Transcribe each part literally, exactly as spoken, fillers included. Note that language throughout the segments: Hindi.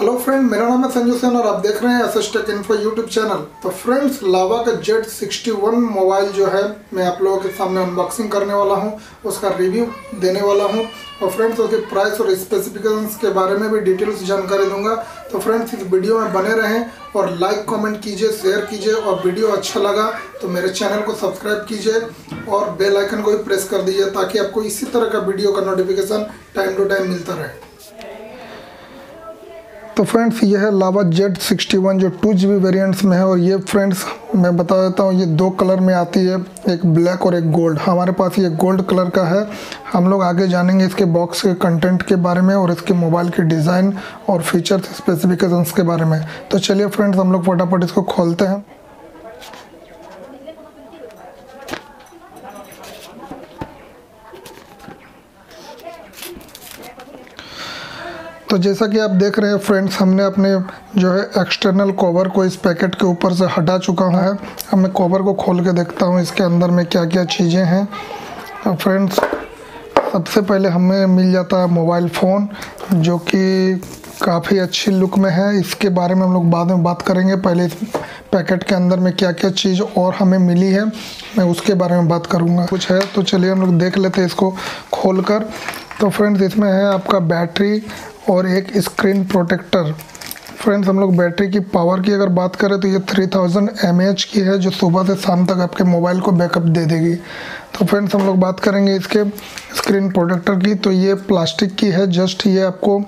हेलो फ्रेंड, मेरा नाम है संजू सेन और आप देख रहे हैं S Tech info YouTube channel. तो फ्रेंड्स, लावा का Z सिक्सटी वन मोबाइल जो है मैं आप लोगों के सामने अनबॉक्सिंग करने वाला हूं, उसका रिव्यू देने वाला हूं और फ्रेंड्स उसके प्राइस और स्पेसिफिकेशंस के बारे में भी डिटेल्स जानकारी दूंगा। तो फ्रेंड्स, इस वीडियो में बने रहें और लाइक कमेंट कीजिए, शेयर कीजिए और वीडियो अच्छा लगा तो मेरे चैनल को सब्सक्राइब कीजिए और बेल आइकन को भी प्रेस कर दीजिए ताकि आपको इसी तरह का वीडियो का नोटिफिकेशन टाइम टू टाइम मिलता रहे। तो फ्रेंड्स, ये है लावा Z सिक्सटी वन जो टू जी बी वेरियंट्स में है और ये फ्रेंड्स मैं बता देता हूँ, ये दो कलर में आती है, एक ब्लैक और एक गोल्ड। हमारे पास ये गोल्ड कलर का है। हम लोग आगे जानेंगे इसके बॉक्स के कंटेंट के बारे में और इसके मोबाइल के डिज़ाइन और फीचर्स स्पेसिफिकेशंस के बारे में। तो चलिए फ्रेंड्स, हम लोग फटाफट इसको खोलते हैं। तो जैसा कि आप देख रहे हैं फ्रेंड्स, हमने अपने जो है एक्सटर्नल कवर को इस पैकेट के ऊपर से हटा चुका है। अब मैं कवर को खोल के देखता हूँ इसके अंदर में क्या क्या चीज़ें हैं। तो फ्रेंड्स, सबसे पहले हमें मिल जाता है मोबाइल फ़ोन जो कि काफ़ी अच्छी लुक में है। इसके बारे में हम लोग बाद में बात करेंगे, पहले इस पैकेट के अंदर में क्या क्या चीज़ और हमें मिली है मैं उसके बारे में बात करूँगा। कुछ है तो चलिए हम लोग देख लेते हैं इसको खोल कर। तो फ्रेंड्स, इसमें है आपका बैटरी और एक स्क्रीन प्रोटेक्टर। फ्रेंड्स, हम लोग बैटरी की पावर की अगर बात करें तो ये three thousand M A H की है जो सुबह से शाम तक आपके मोबाइल को बैकअप दे देगी। तो फ्रेंड्स, हम लोग बात करेंगे इसके स्क्रीन प्रोटेक्टर की। तो ये प्लास्टिक की है, जस्ट ये आपको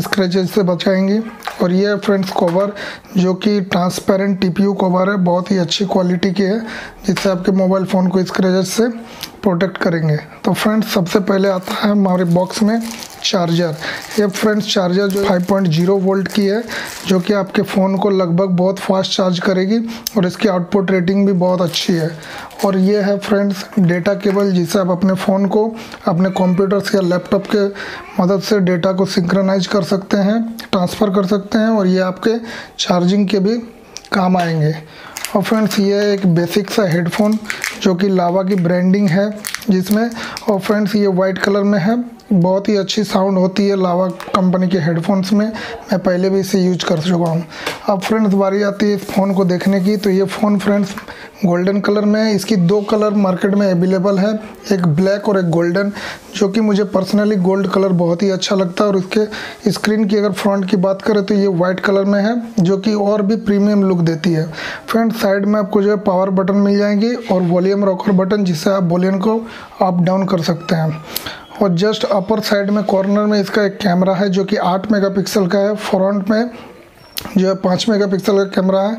स्क्रैचेज से बचाएंगी। और ये है फ्रेंड्स कवर जो कि transparent T P U cover है, बहुत ही अच्छी क्वालिटी की है जिससे आपके मोबाइल फ़ोन को स्क्रैचेज से प्रोटेक्ट करेंगे। तो फ्रेंड्स, सबसे पहले आता है हमारे बॉक्स में चार्जर। ये फ्रेंड्स चार्जर जो फाइव पॉइंट ज़ीरो वोल्ट की है जो कि आपके फ़ोन को लगभग बहुत फास्ट चार्ज करेगी और इसकी आउटपुट रेटिंग भी बहुत अच्छी है। और ये है फ्रेंड्स डेटा केबल जिससे आप अपने फ़ोन को अपने कंप्यूटर्स या लैपटॉप के मदद से डेटा को सिंक्रोनाइज कर सकते हैं, ट्रांसफ़र कर सकते हैं और ये आपके चार्जिंग के भी काम आएंगे। और फ्रेंड्स, ये एक बेसिक सा हेडफोन जो कि लावा की ब्रांडिंग है जिसमें। और फ्रेंड्स, ये वाइट कलर में है, बहुत ही अच्छी साउंड होती है लावा कंपनी के हेडफोन्स में, मैं पहले भी इसे यूज कर चुका हूँ। अब फ्रेंड्स बारी आती है इस फ़ोन को देखने की। तो ये फ़ोन फ्रेंड्स गोल्डन कलर में है। इसकी दो कलर मार्केट में अवेलेबल है, एक ब्लैक और एक गोल्डन, जो कि मुझे पर्सनली गोल्ड कलर बहुत ही अच्छा लगता है। और इसके स्क्रीन की अगर फ्रंट की बात करें तो ये वाइट कलर में है जो कि और भी प्रीमियम लुक देती है। फ्रेंड्स, साइड में आपको जो है पावर बटन मिल जाएंगी और वॉल्यूम रॉकर बटन जिससे आप वॉल्यूम को अप डाउन कर सकते हैं। और जस्ट अपर साइड में कॉर्नर में इसका एक कैमरा है जो कि आठ मेगापिक्सल का है। फ्रंट में जो है पाँच मेगापिक्सल का कैमरा है।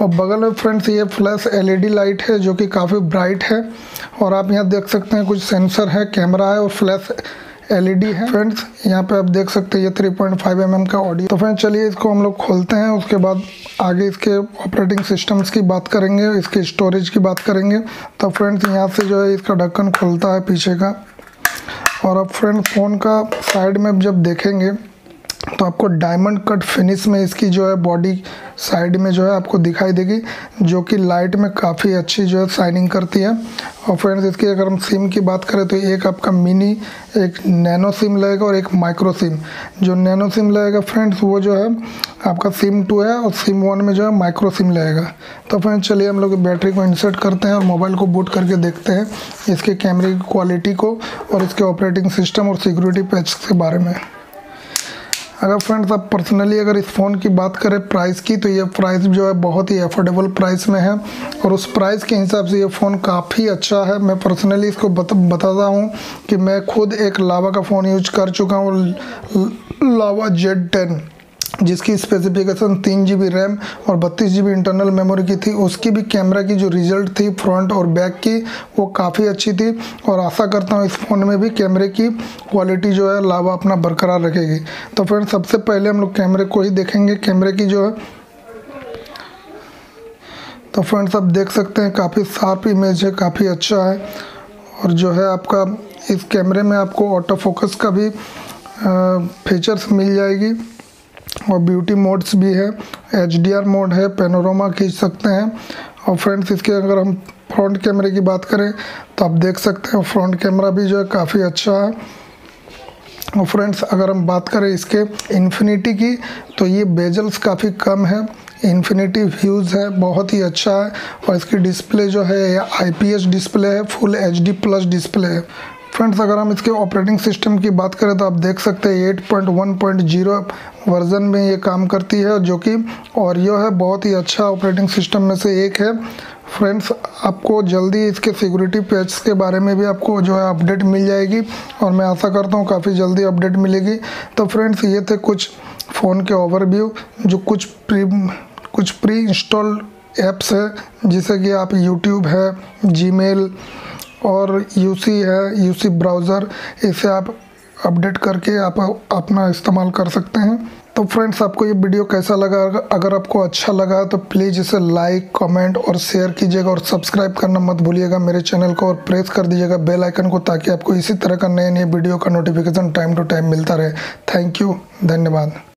और बगल में फ्रेंड्स ये flash L E D light है जो कि काफ़ी ब्राइट है। और आप यहाँ देख सकते हैं कुछ सेंसर है, कैमरा है और फ्लैश एल ई डी है। फ्रेंड्स, यहाँ पे आप देख सकते हैं ये three point five M M का ऑडियो। तो फ्रेंड्स, चलिए इसको हम लोग खोलते हैं, उसके बाद आगे इसके ऑपरेटिंग सिस्टम्स की बात करेंगे, इसके स्टोरेज की बात करेंगे। तो फ्रेंड्स, यहाँ से जो है इसका ढक्कन खुलता है पीछे का। और अब फ्रेंड फ़ोन का साइड में जब देखेंगे तो आपको डायमंड कट फिनिश में इसकी जो है बॉडी साइड में जो है आपको दिखाई देगी जो कि लाइट में काफ़ी अच्छी जो है शाइनिंग करती है। और फ्रेंड्स, इसकी अगर हम सिम की बात करें तो एक आपका मिनी, एक नैनो सिम लगेगा और एक माइक्रो सिम। जो नैनो सिम लगेगा फ्रेंड्स वो जो है आपका सिम टू है और सिम वन में जो है माइक्रो सिम लगेगा। तो फ्रेंड्स, चलिए हम लोग बैटरी को इंसर्ट करते हैं और मोबाइल को बूट करके देखते हैं इसके कैमरे की क्वालिटी को और इसके ऑपरेटिंग सिस्टम और सिक्योरिटी पैच के बारे में। अगर फ्रेंड्स आप पर्सनली अगर इस फ़ोन की बात करें प्राइस की तो ये प्राइस जो है बहुत ही अफोर्डेबल प्राइस में है और उस प्राइस के हिसाब से ये फ़ोन काफ़ी अच्छा है। मैं पर्सनली इसको बत, बताता हूँ कि मैं खुद एक लावा का फ़ोन यूज कर चुका हूँ, लावा Z टेन, जिसकी स्पेसिफिकेशन तीन जी बी रैम और बत्तीस जी बी इंटरनल मेमोरी की थी। उसकी भी कैमरा की जो रिजल्ट थी फ्रंट और बैक की वो काफ़ी अच्छी थी और आशा करता हूँ इस फ़ोन में भी कैमरे की क्वालिटी जो है लावा अपना बरकरार रखेगी। तो फ्रेंड्स, सबसे पहले हम लोग कैमरे को ही देखेंगे, कैमरे की जो है। तो फ्रेंड्स, आप देख सकते हैं काफ़ी शार्प इमेज है, काफ़ी अच्छा है। और जो है आपका इस कैमरे में आपको ऑटो फोकस का भी फीचर्स मिल जाएगी और ब्यूटी मोड्स भी है, एच डी आर मोड है, पैनोरामा खींच सकते हैं। और फ्रेंड्स, इसके अगर हम फ्रंट कैमरे की बात करें तो आप देख सकते हैं फ्रंट कैमरा भी जो है काफ़ी अच्छा है। और फ्रेंड्स अगर हम बात करें इसके इन्फिनिटी की तो ये बेजल्स काफ़ी कम है, इन्फिनिटी व्यूज़ है, बहुत ही अच्छा है। और इसकी डिस्प्ले जो है यह आई पी एस डिस्प्ले है, full H D plus display है। फ्रेंड्स अगर हम इसके ऑपरेटिंग सिस्टम की बात करें तो आप देख सकते हैं eight point one point zero version में ये काम करती है, जो कि ओरियो है, बहुत ही अच्छा ऑपरेटिंग सिस्टम में से एक है। फ्रेंड्स आपको जल्दी इसके सिक्योरिटी पैच के बारे में भी आपको जो है अपडेट मिल जाएगी और मैं आशा करता हूँ काफ़ी जल्दी अपडेट मिलेगी। तो फ्रेंड्स ये थे कुछ फ़ोन के ओवरव्यू, जो कुछ प्री कुछ प्री इंस्टॉल ऐप्स है, जैसे कि आप यूट्यूब है, जीमेल और यूसी है, यूसी ब्राउज़र, इसे आप अपडेट करके आप अपना इस्तेमाल कर सकते हैं। तो फ्रेंड्स आपको ये वीडियो कैसा लगा, अगर आपको अच्छा लगा तो प्लीज़ इसे लाइक, कमेंट और शेयर कीजिएगा और सब्सक्राइब करना मत भूलिएगा मेरे चैनल को और प्रेस कर दीजिएगा बेल आइकन को, ताकि आपको इसी तरह का नए नए वीडियो का नोटिफिकेशन टाइम टू टाइम मिलता रहे। थैंक यू, धन्यवाद।